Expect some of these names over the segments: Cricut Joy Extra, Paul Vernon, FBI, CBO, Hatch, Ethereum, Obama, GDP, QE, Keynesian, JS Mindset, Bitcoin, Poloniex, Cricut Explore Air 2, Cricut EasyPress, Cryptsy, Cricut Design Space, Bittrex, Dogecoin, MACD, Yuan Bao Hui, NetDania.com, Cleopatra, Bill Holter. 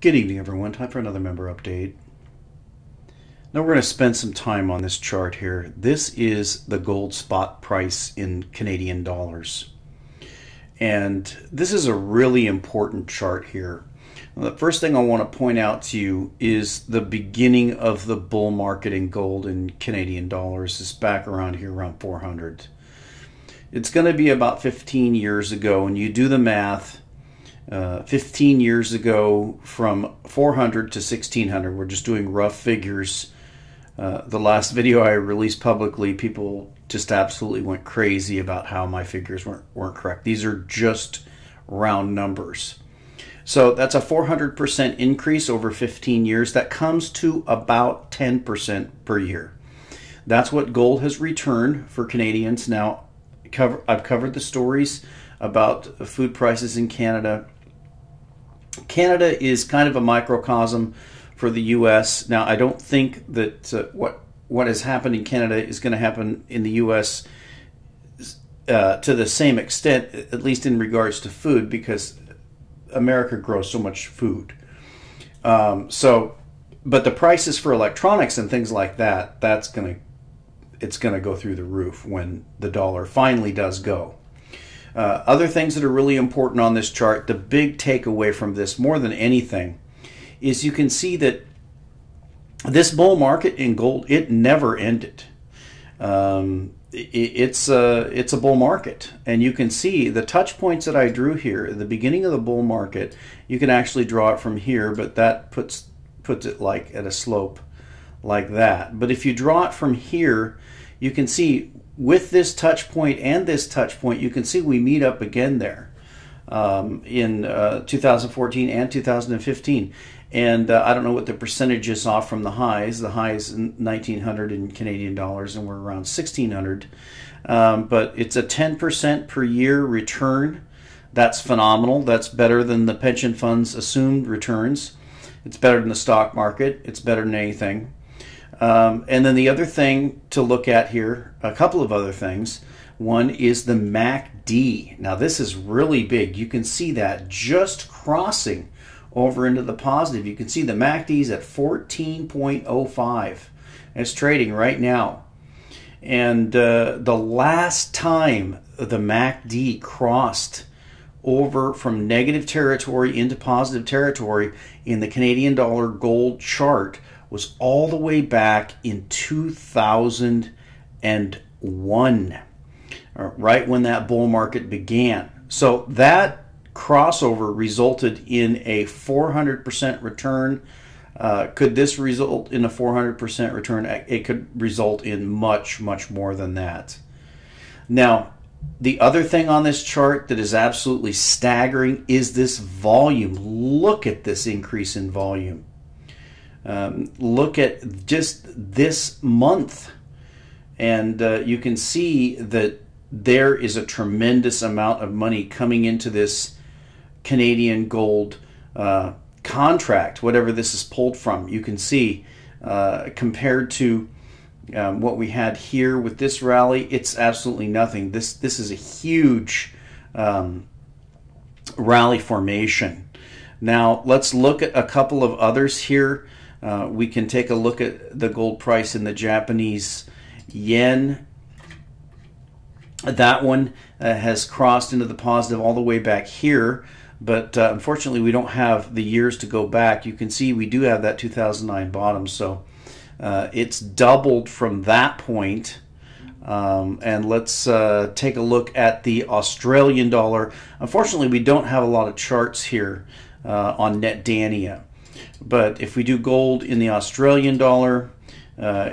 Good evening, everyone. Time for another member update. Now we're going to spend some time on this chart here. This is the gold spot price in Canadian dollars. And this is a really important chart here. Now, the first thing I want to point out to you is the beginning of the bull market in gold in Canadian dollars is back around here, around 400. It's going to be about 15 years ago, and you do the math. 15 years ago from 400 to 1600. We're just doing rough figures. The last video I released publicly, people just absolutely went crazy about how my figures weren't correct. These are just round numbers. So that's a 400% increase over 15 years. That comes to about 10% per year. That's what gold has returned for Canadians. Now, I've covered the stories about food prices in Canada. Canada is kind of a microcosm for the U.S. Now, I don't think that what has happened in Canada is going to happen in the U.S. To the same extent, at least in regards to food, because America grows so much food. But the prices for electronics and things like that, it's going to go through the roof when the dollar finally does go. Other things that are really important on this chart, the big takeaway from this more than anything is you can see that this bull market in gold, it never ended. It's a bull market, and you can see the touch points that I drew here at the beginning of the bull market. You can actually draw it from here, but that puts it like at a slope like that. But if you draw it from here, you can see with this touch point and this touch point, you can see we meet up again there in 2014 and 2015. And I don't know what the percentage is off from the highs. The highs in 1900 in Canadian dollars, and we're around 1600. But it's a 10% per year return. That's phenomenal. That's better than the pension fund's assumed returns. It's better than the stock market. It's better than anything. And then the other thing to look at here, a couple of other things. One is the MACD. Now this is really big. You can see that just crossing over into the positive. You can see the MACD's at 14.05. It's trading right now. And the last time the MACD crossed over from negative territory into positive territory in the Canadian dollar gold chart was all the way back in 2001, right when that bull market began. So that crossover resulted in a 400% return. Could this result in a 400% return? It could result in much, much more than that. Now, the other thing on this chart that is absolutely staggering is this volume. Look at this increase in volume. Look at just this month, and you can see that there is a tremendous amount of money coming into this Canadian gold contract, whatever this is pulled from. You can see compared to what we had here with this rally, it's absolutely nothing. This is a huge rally formation. Now let's look at a couple of others here. We can take a look at the gold price in the Japanese yen. That one has crossed into the positive all the way back here, but unfortunately we don't have the years to go back. You can see we do have that 2009 bottom, so it's doubled from that point. And let's take a look at the Australian dollar. Unfortunately, we don't have a lot of charts here on NetDania. But if we do gold in the Australian dollar,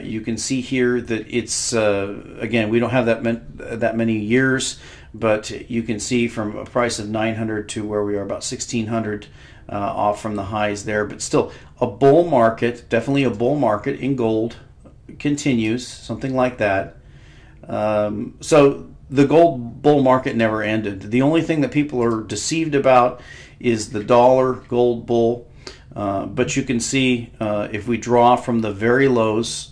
you can see here that it's, again, we don't have that many years, but you can see from a price of 900 to where we are about 1600 off from the highs there. But still, a bull market, definitely a bull market in gold continues, something like that. So the gold bull market never ended. The only thing that people are deceived about is the dollar gold bull. But you can see if we draw from the very lows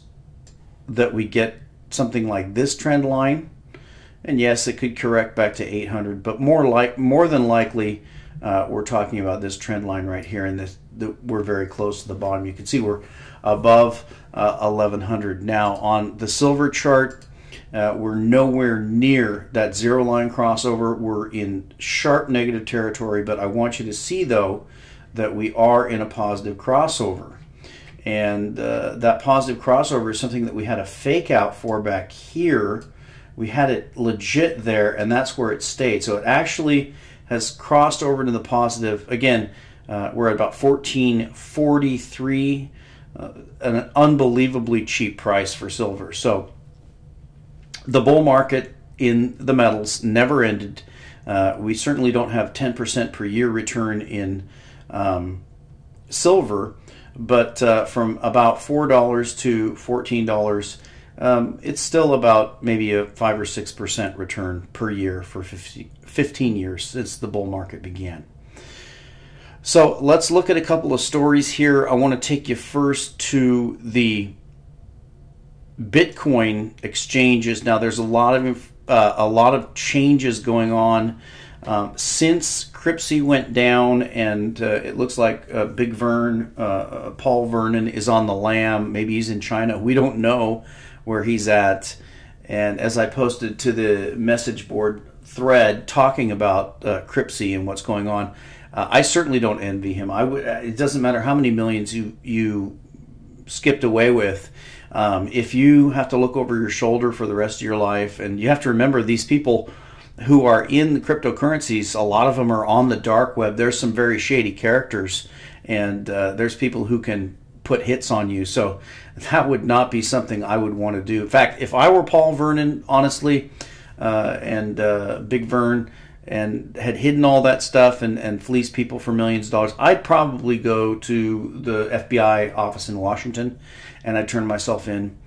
that we get something like this trend line. And yes, it could correct back to 800, but more than likely we're talking about this trend line right here, and we're very close to the bottom. You can see we're above 1100. Now on the silver chart, we're nowhere near that zero line crossover. We're in sharp negative territory, but I want you to see though that we are in a positive crossover. And that positive crossover is something that we had a fake out for back here. We had it legit there, and that's where it stayed. So it actually has crossed over to the positive. Again, we're at about 1443, an unbelievably cheap price for silver. So the bull market in the metals never ended. We certainly don't have 10% per year return in silver, but from about $4 to $14, it's still about maybe a 5 or 6% return per year for 15 years since the bull market began. So let's look at a couple of stories here. I want to take you first to the Bitcoin exchanges. Now there's a lot of changes going on since Cryptsy went down, and it looks like Big Vern, Paul Vernon, is on the lam. Maybe he's in China. We don't know where he's at. And as I posted to the message board thread talking about Cryptsy and what's going on, I certainly don't envy him. It doesn't matter how many millions you skipped away with. If you have to look over your shoulder for the rest of your life, and you have to remember these people who are in the cryptocurrencies, a lot of them are on the dark web. There's some very shady characters, and there's people who can put hits on you. So that would not be something I would want to do. In fact, if I were Paul Vernon, honestly, and Big Vern, and had hidden all that stuff and fleeced people for millions of dollars, I'd probably go to the FBI office in Washington, and I'd turn myself in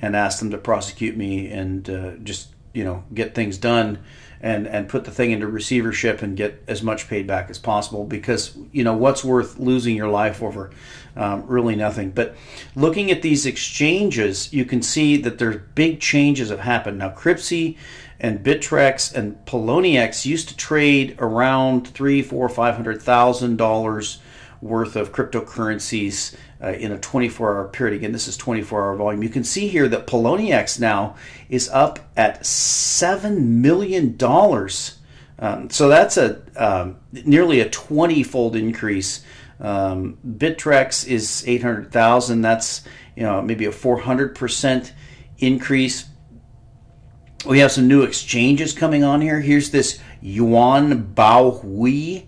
and ask them to prosecute me and just, you know, get things done and put the thing into receivership and get as much paid back as possible, because, you know, what's worth losing your life over? Really nothing. But looking at these exchanges, you can see that there's big changes have happened. Now, Cryptsy and Bittrex and Poloniex used to trade around $300,000, $400,000, $500,000 worth of cryptocurrencies in a 24-hour period. Again, this is 24-hour volume. You can see here that Poloniex now is up at $7 million. So that's a nearly a 20-fold increase. Bittrex is 800,000. That's, you know, maybe a 400% increase. We have some new exchanges coming on here. Here's this Yuan Bao Hui,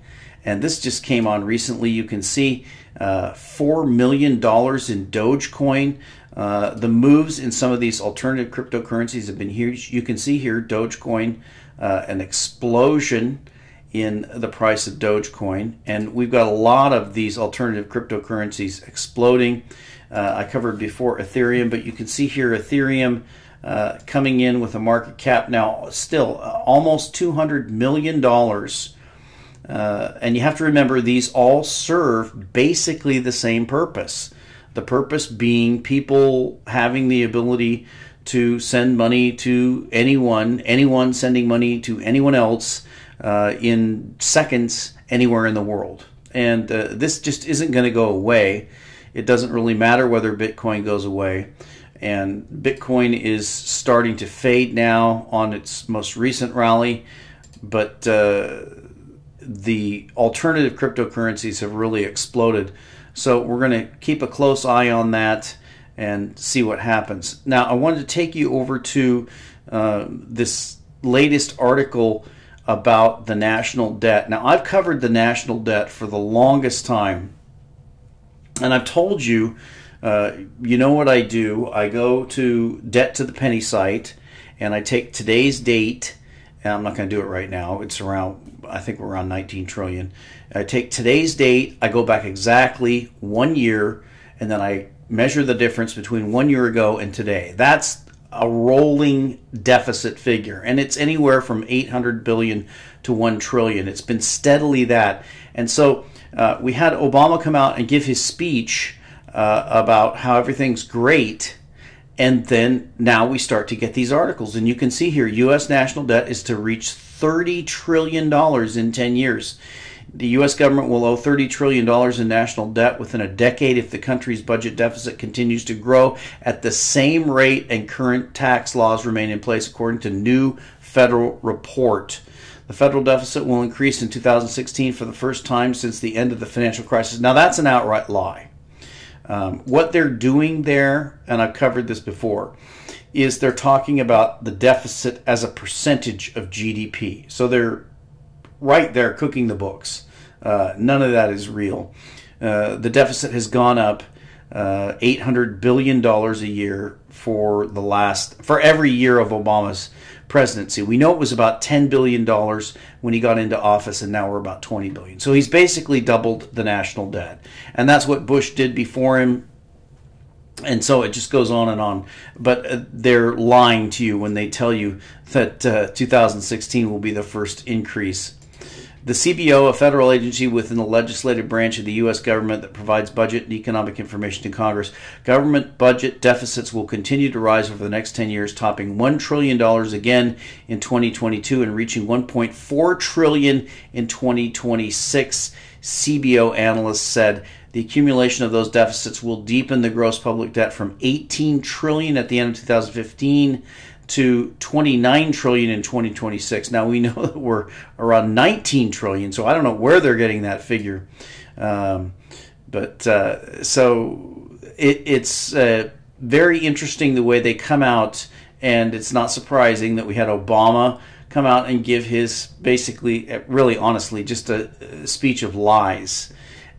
and this just came on recently. You can see $4 million in Dogecoin. The moves in some of these alternative cryptocurrencies have been huge. You can see here Dogecoin, an explosion in the price of Dogecoin. And we've got a lot of these alternative cryptocurrencies exploding. I covered before Ethereum, but you can see here Ethereum coming in with a market cap now still almost $200 million. And you have to remember these all serve basically the same purpose. The purpose being people having the ability to send money to anyone, anyone sending money to anyone else in seconds anywhere in the world. And this just isn't going to go away. It doesn't really matter whether Bitcoin goes away. And Bitcoin is starting to fade now on its most recent rally, but the alternative cryptocurrencies have really exploded. So we're going to keep a close eye on that and see what happens. Now, I wanted to take you over to this latest article about the national debt. Now, I've covered the national debt for the longest time, and I've told you, you know what I do. I go to Debt to the Penny site, and I take today's date, and I'm not going to do it right now. It's around, I think we're around 19 trillion. I take today's date, I go back exactly 1 year, and then I measure the difference between 1 year ago and today. That's a rolling deficit figure, and it's anywhere from 800 billion to 1 trillion. It's been steadily that. And so we had Obama come out and give his speech about how everything's great, and then now we start to get these articles, and you can see here U.S. national debt is to reach $30 trillion in 10 years. The U.S. government will owe $30 trillion in national debt within a decade if the country's budget deficit continues to grow at the same rate and current tax laws remain in place, according to new federal report. The federal deficit will increase in 2016 for the first time since the end of the financial crisis. Now, that's an outright lie. What they're doing there, and I've covered this before, is they're talking about the deficit as a percentage of GDP. So they're right there cooking the books. None of that is real. The deficit has gone up $800 billion a year for every year of Obama's presidency. We know it was about $10 billion when he got into office, and now we're about $20 billion. So he's basically doubled the national debt. And that's what Bush did before him. And so it just goes on and on. But they're lying to you when they tell you that 2016 will be the first increase. The CBO, a federal agency within the legislative branch of the U.S. government that provides budget and economic information to Congress, government budget deficits will continue to rise over the next 10 years, topping $1 trillion again in 2022 and reaching $1.4 trillion in 2026, CBO analysts said. The accumulation of those deficits will deepen the gross public debt from $18 trillion at the end of 2015 to $29 trillion in 2026. Now, we know that we're around $19 trillion, so I don't know where they're getting that figure. So it's very interesting the way they come out, and it's not surprising that we had Obama come out and give his basically, really honestly, just a speech of lies.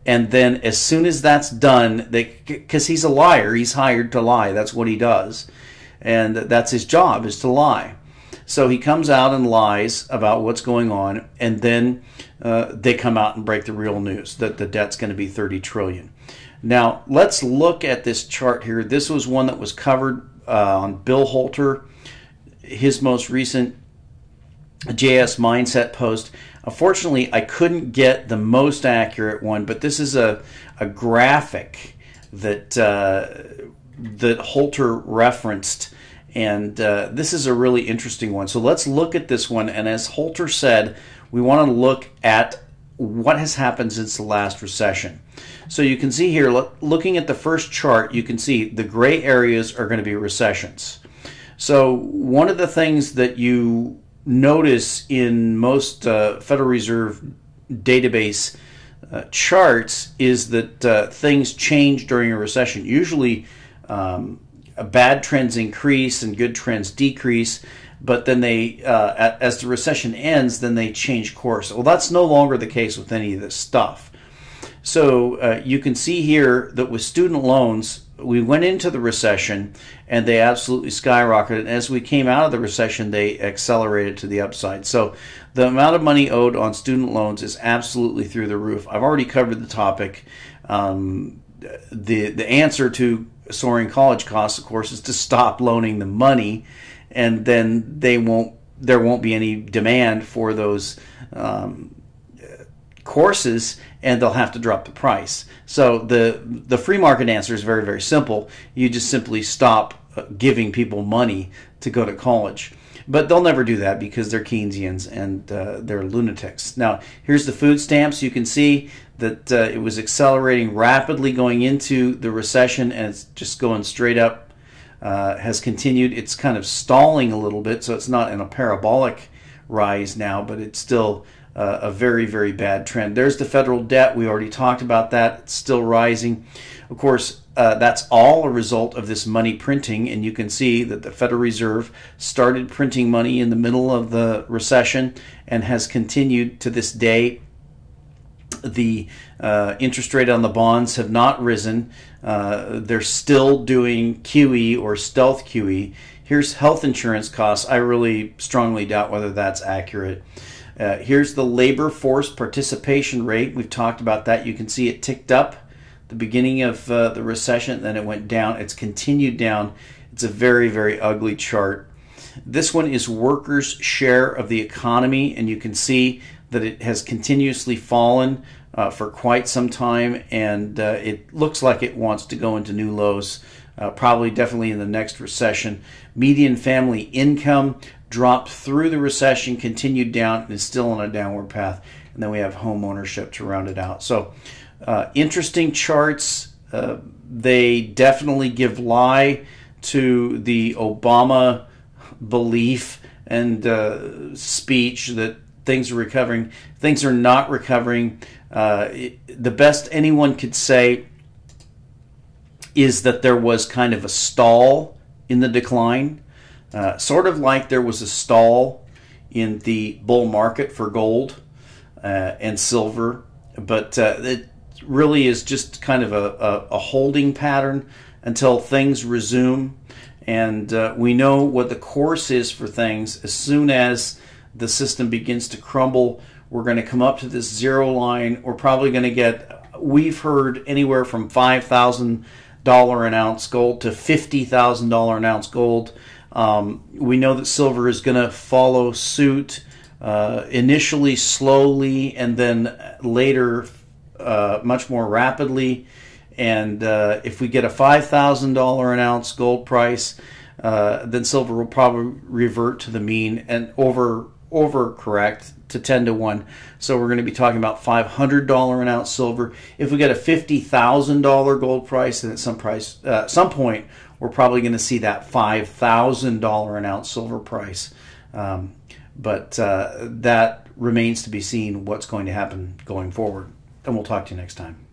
And then as soon as that's done, because he's a liar, he's hired to lie. That's what he does. And that's his job, is to lie. So he comes out and lies about what's going on, and then they come out and break the real news that the debt's going to be $30 trillion. Now, let's look at this chart here. This was one that was covered on Bill Holter, his most recent JS Mindset post. Unfortunately, I couldn't get the most accurate one, but this is a graphic that that Holter referenced, and this is a really interesting one. So let's look at this one, and as Holter said, we want to look at what has happened since the last recession. So you can see here, looking at the first chart, you can see the gray areas are going to be recessions. So one of the things that you notice in most Federal Reserve database charts is that things change during a recession. Usually bad trends increase and good trends decrease, but then they, as the recession ends, then they change course. Well, that's no longer the case with any of this stuff. So you can see here that with student loans, we went into the recession and they absolutely skyrocketed. And as we came out of the recession, they accelerated to the upside. So the amount of money owed on student loans is absolutely through the roof. I've already covered the topic. The answer to soaring college costs, of course, is to stop loaning the money, and then there won't be any demand for those courses, and they'll have to drop the price. So the free market answer is very, very simple. You just simply stop giving people money to go to college. But they'll never do that because they're Keynesians and they're lunatics. Now, here's the food stamps. You can see that it was accelerating rapidly going into the recession, and it's just going straight up, has continued. It's kind of stalling a little bit, so it's not in a parabolic rise now, but it's still a very, very bad trend. There's the federal debt. We already talked about that. It's still rising. Of course, that's all a result of this money printing, and you can see that the Federal Reserve started printing money in the middle of the recession and has continued to this day. The interest rate on the bonds have not risen. They're still doing QE or stealth QE. Here's health insurance costs. I really strongly doubt whether that's accurate. Here's the labor force participation rate. We've talked about that. You can see it ticked up the beginning of the recession, then it went down. It's continued down. It's a very, very ugly chart. This one is workers' share of the economy, and you can see that it has continuously fallen for quite some time, and it looks like it wants to go into new lows, probably definitely in the next recession. Median family income dropped through the recession, continued down, and is still on a downward path. and then we have home ownership to round it out. So interesting charts. They definitely give lie to the Obama belief and speech that things are recovering. Things are not recovering. The best anyone could say is that there was kind of a stall in the decline, sort of like there was a stall in the bull market for gold and silver, but it really is just kind of a holding pattern until things resume. And we know what the course is for things. As soon as the system begins to crumble, we're going to come up to this zero line. We're probably going to get, we've heard anywhere from $5,000 an ounce gold to $50,000 an ounce gold. We know that silver is going to follow suit, initially slowly, and then later much more rapidly. And if we get a $5,000 an ounce gold price, then silver will probably revert to the mean and overcorrect to 10 to 1. So we're going to be talking about $500 an ounce silver. If we get a $50,000 gold price, then at some point we're probably going to see that $5,000 an ounce silver price. But that remains to be seen what's going to happen going forward. And we'll talk to you next time.